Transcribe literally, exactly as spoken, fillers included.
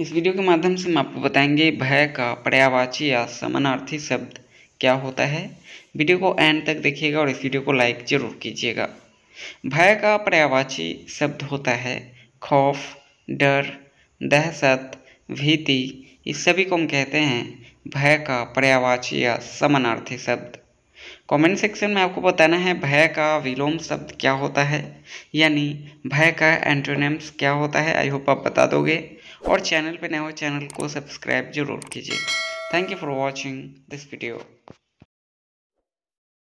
इस वीडियो के माध्यम से हम आपको बताएंगे भय का पर्यायवाची या समानार्थी शब्द क्या होता है। वीडियो को एंड तक देखिएगा और इस वीडियो को लाइक जरूर कीजिएगा। भय का पर्यायवाची शब्द होता है खौफ, डर, दहशत, भीति, इस सभी को हम कहते हैं भय का पर्यायवाची या समानार्थी शब्द। कमेंट सेक्शन में आपको बताना है भय का विलोम शब्द क्या होता है, यानी भय का एंटोनिम्स क्या होता है। आई होप आप बता दोगे। और चैनल पे नए हो चैनल को सब्सक्राइब जरूर कीजिए। Thank you for watching this video.